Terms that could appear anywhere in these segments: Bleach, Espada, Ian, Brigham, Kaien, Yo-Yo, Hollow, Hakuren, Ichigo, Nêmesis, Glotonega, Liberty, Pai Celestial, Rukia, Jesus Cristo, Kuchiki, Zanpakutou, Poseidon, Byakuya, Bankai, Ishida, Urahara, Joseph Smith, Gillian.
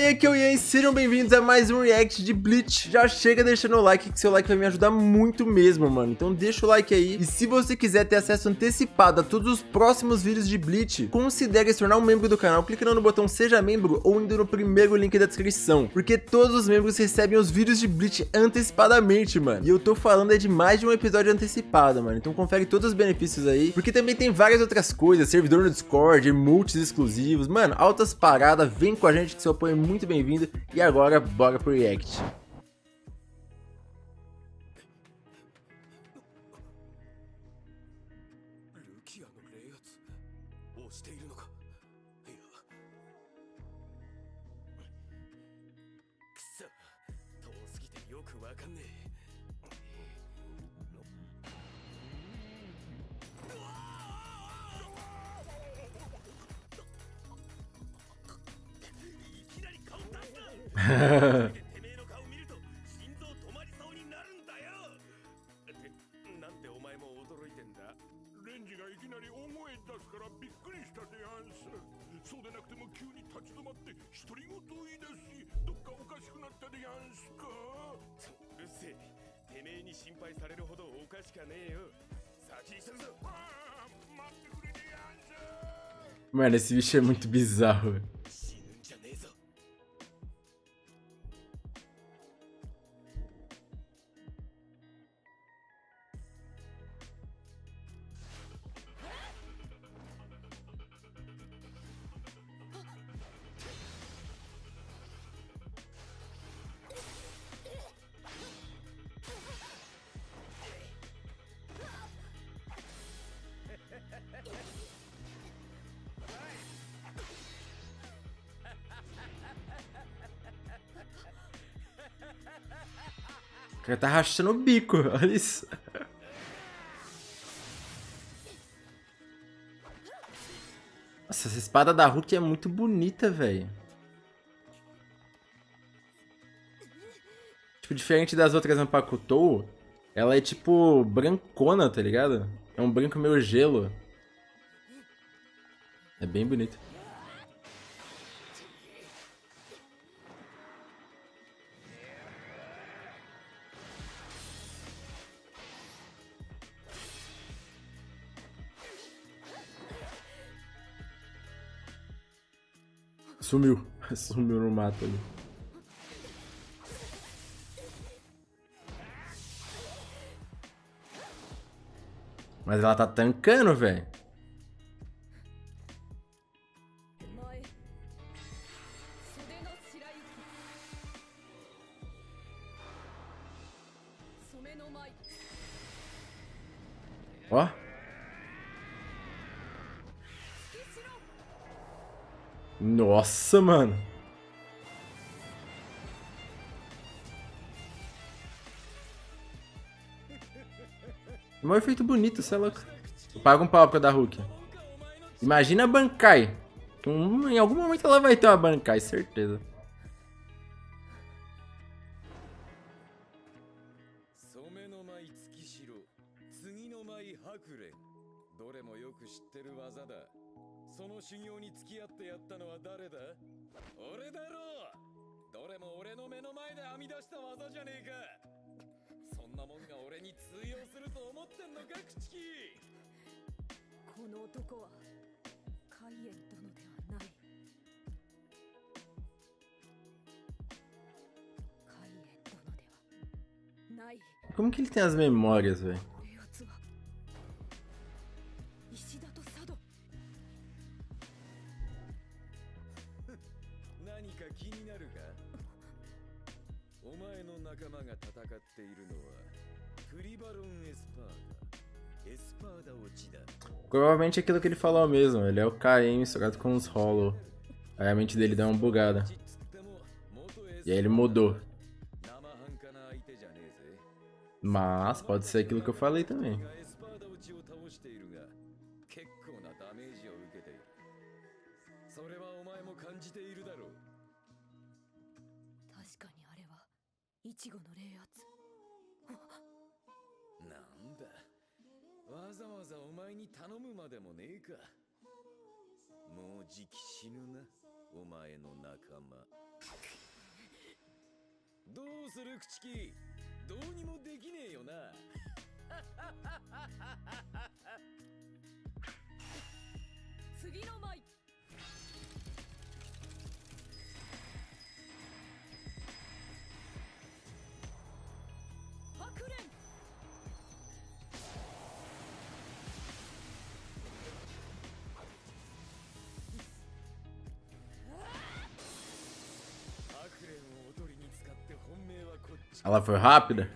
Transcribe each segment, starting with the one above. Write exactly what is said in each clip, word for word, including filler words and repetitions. aí, aqui é o Ian, sejam bem-vindos a mais um react de Bleach. Já chega deixando o like, que seu like vai me ajudar muito mesmo, mano. Então deixa o like aí. E se você quiser ter acesso antecipado a todos os próximos vídeos de Bleach, considere se tornar um membro do canal clicando no botão Seja Membro ou indo no primeiro link da descrição, porque todos os membros recebem os vídeos de Bleach antecipadamente, mano. E eu tô falando é de mais de um episódio antecipado, mano. Então confere todos os benefícios aí, porque também tem várias outras coisas, servidor no Discord, emotes exclusivos, mano, altas paradas. Vem com a gente que seu apoio é muito bem-vindo. E agora, bora pro react. Mano, esse bicho é muito bizarro. O cara tá rachando o bico, olha isso. Nossa, essa espada da Rukia é muito bonita, velho. Tipo, diferente das outras Zanpakutou, ela é tipo brancona, tá ligado? É um branco meio gelo. É bem bonito. Sumiu. Sumiu no mato ali. Mas ela tá tancando, velho. Ó. Nossa, mano. É um efeito bonito, você é louco. Paga um pau pra dar Rukia. Imagina a Bankai. Em algum momento ela vai ter uma Bankai, certeza. Como que ele tem as memórias, velho? Provavelmente é aquilo que ele falou mesmo, ele é o Kaien misturado com os Hollow. Aí a mente dele dá uma bugada. E aí ele mudou. Mas pode ser aquilo que eu falei também. Omae no nakama. Dou suru, Kuchiki? Dou ni mo dekinei yo na. Tsugi no mai. Hakuren. Ela foi rápida.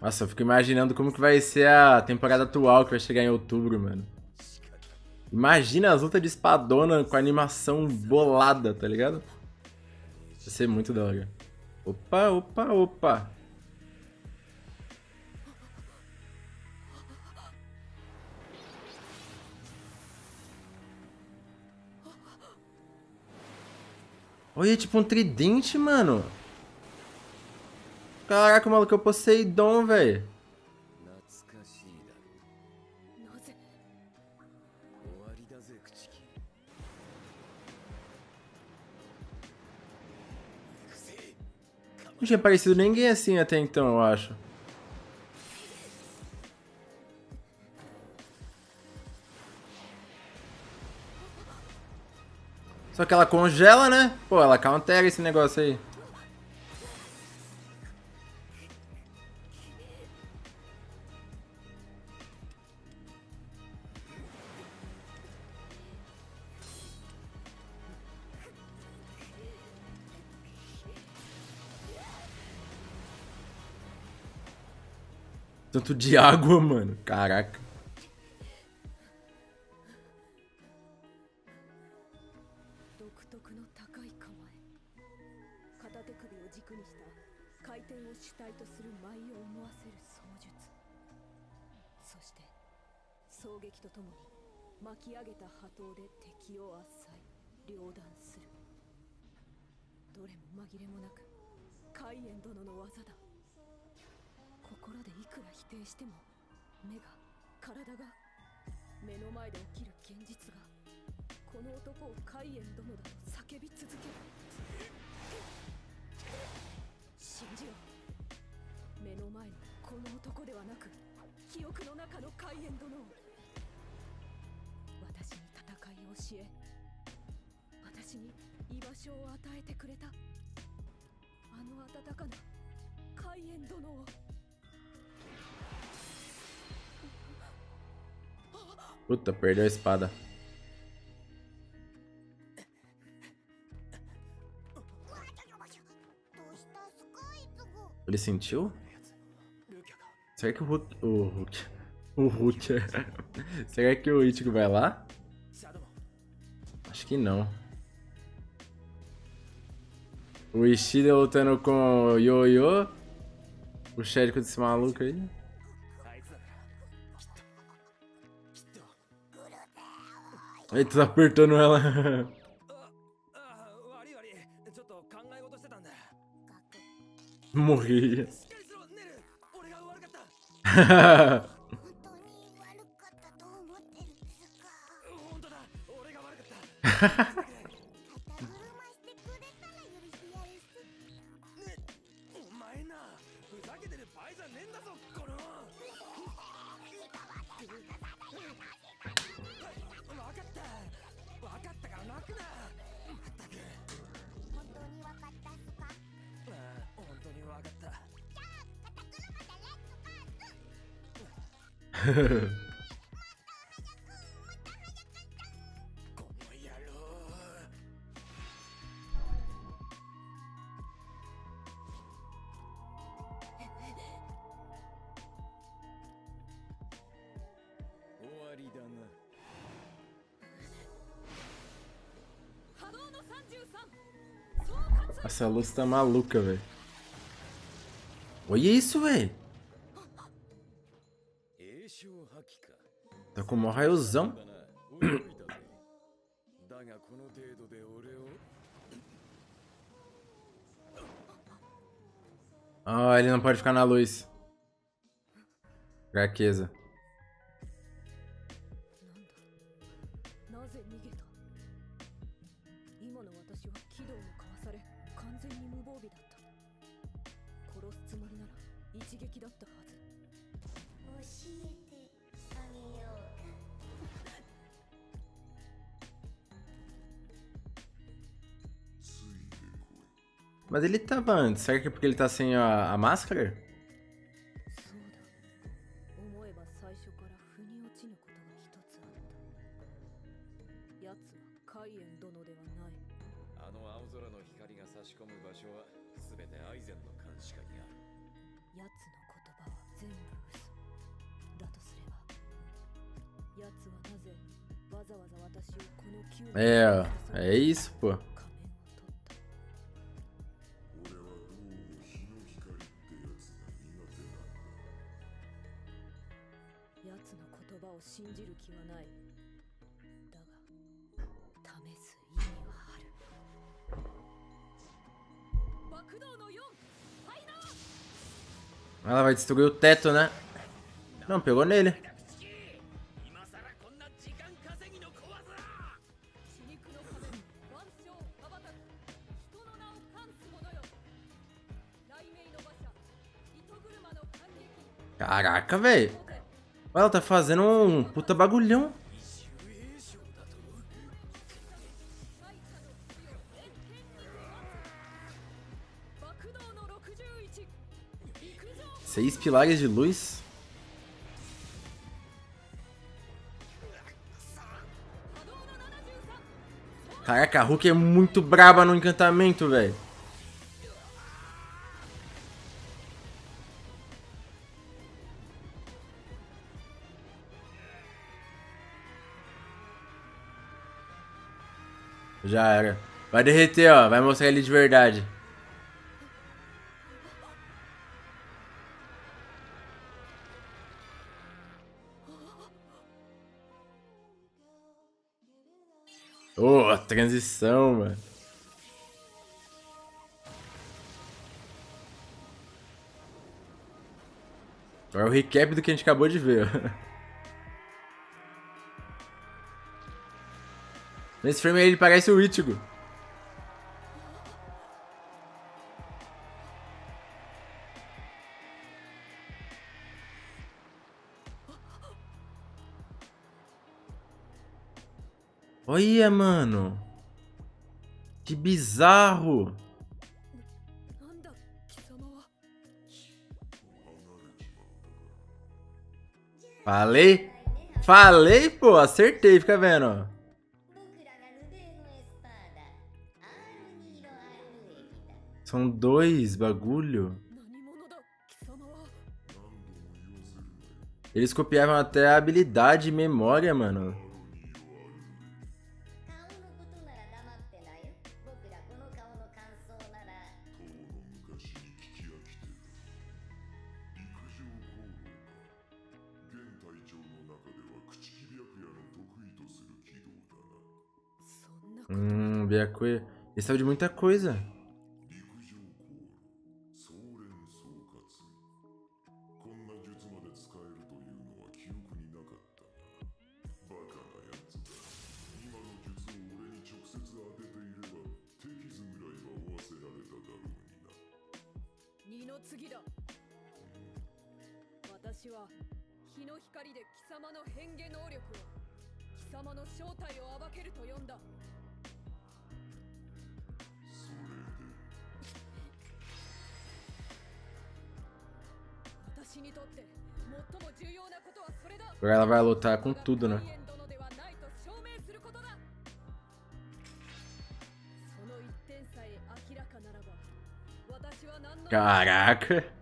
Nossa, eu fico imaginando como que vai ser a temporada atual que vai chegar em outubro, mano. Imagina as lutas de espadona com a animação bolada, tá ligado? Vai ser muito da hora. Opa, opa, opa. Olha, tipo um tridente, mano. Caraca, o maluco é o Poseidon, velho. Não tinha aparecido ninguém assim até então, eu acho. Só que ela congela, né? Pô, ela countera esse negócio aí. Tanto de água, mano. Caraca. Puta, perdeu a espada. Ele sentiu? Será que o Hulk... O Hulk... O Hulk... Será que o Ichigo vai lá? Acho que não. O Ishida lutando com o Yo-Yo. O xérico desse maluco aí. Eita, tá apertando ela. Morri. Essa luz tá maluca, velho. Olha isso, velho. Tá com um raiozão. Ah, ele não pode ficar na luz. Fraqueza. Mas ele tava antes, será que é porque ele tá sem a, a máscara? É, é isso, pô. Ela vai destruir o teto, né? Não, pegou nele. Caraca, velho. Ela tá fazendo um puta bagulhão. Seis pilares de luz. Caraca, a Rukia é muito braba no encantamento, velho. Já era. Vai derreter, ó. Vai mostrar ele de verdade. Oh, a transição, mano. Agora é o recap do que a gente acabou de ver, ó. Nesse frame aí ele parece o Ichigo. Olha, mano. Que bizarro. Falei. Falei, pô. Acertei, fica vendo, ó. São dois bagulho. Eles copiavam até a habilidade e memória, mano. Hum, Byakuya. Ele sabe de muita coisa. Agora ela vai lutar com tudo, né? Caraca!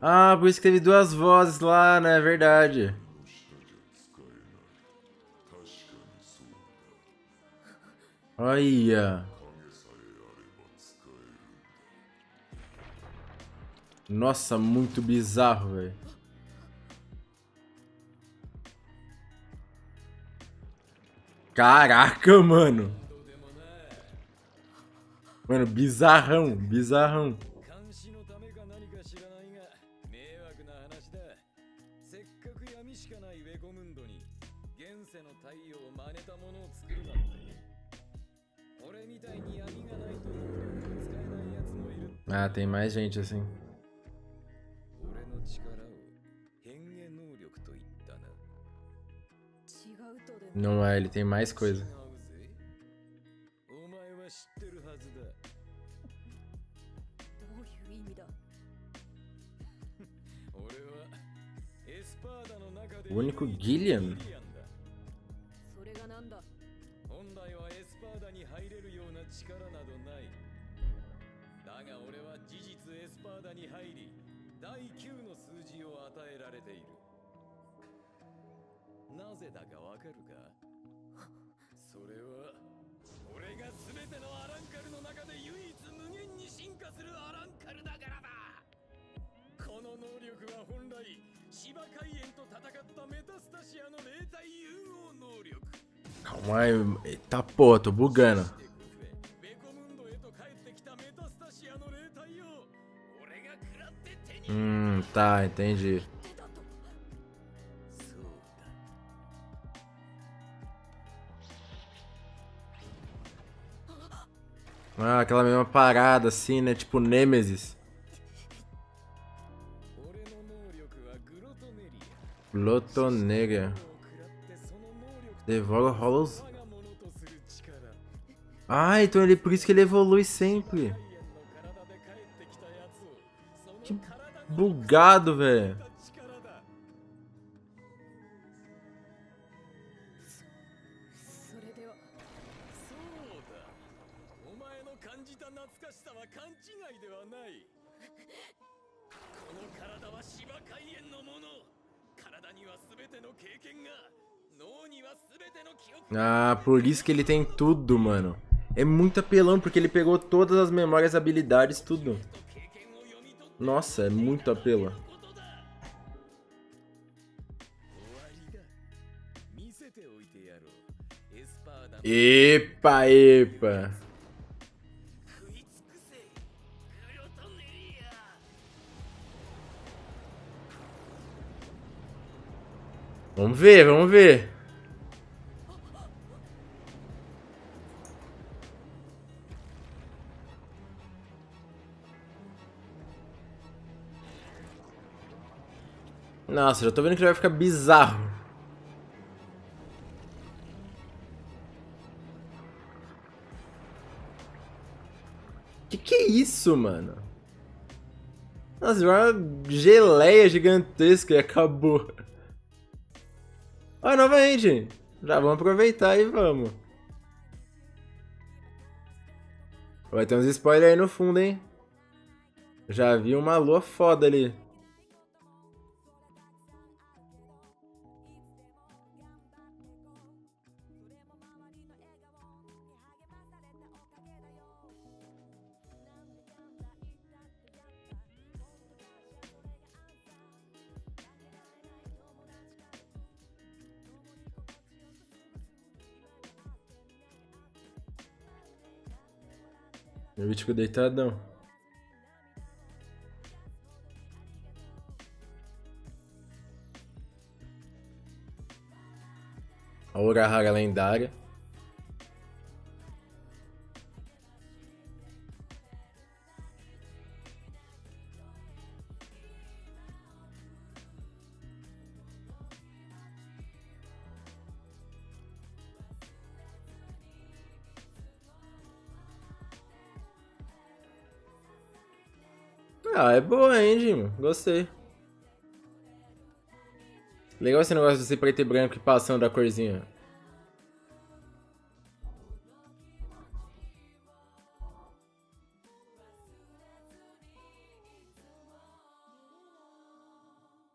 Ah, por isso que teve duas vozes lá, né? É verdade. Olha. Nossa, muito bizarro, velho. Caraca, mano. Mano, bizarrão, bizarrão. Ah, tem mais gente assim. Não é, ele tem mais coisa. O único Gillian? Calma aí, eita porra, tô bugando. Hum, tá, entendi. Ah, aquela mesma parada assim, né? Tipo Nêmesis. Glotonega. Devora Hollow. Ah, então ele, por isso que ele evolui sempre. Que bugado, velho. Ah, por isso que ele tem tudo, mano. É muito apelão, porque ele pegou todas as memórias, habilidades, tudo. Nossa, é muito apelo. Epa, epa. Vamos ver, vamos ver. Nossa, já tô vendo que vai ficar bizarro. Que que é isso, mano? Nossa, uma geleia gigantesca e acabou. Olha novamente. Já vamos aproveitar e vamos. Vai ter uns spoilers aí no fundo, hein? Já vi uma lua foda ali. Meu Ichigo deitadão. A Urahara lendária. Ah, é boa, hein, Jim? Gostei. Legal esse negócio desse preto e branco e passando da corzinha.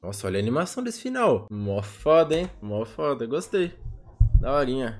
Nossa, olha a animação desse final. Mó foda, hein? Mó foda. Gostei. Daorinha.